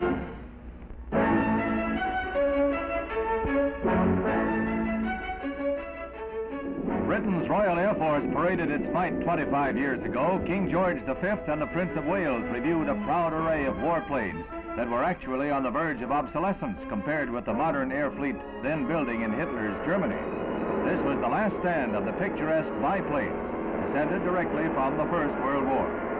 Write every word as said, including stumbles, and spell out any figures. Britain's Royal Air Force paraded its might twenty-five years ago. King George the Fifth and the Prince of Wales reviewed a proud array of warplanes that were actually on the verge of obsolescence compared with the modern air fleet then building in Hitler's Germany. This was the last stand of the picturesque biplanes, descended directly from the First World War.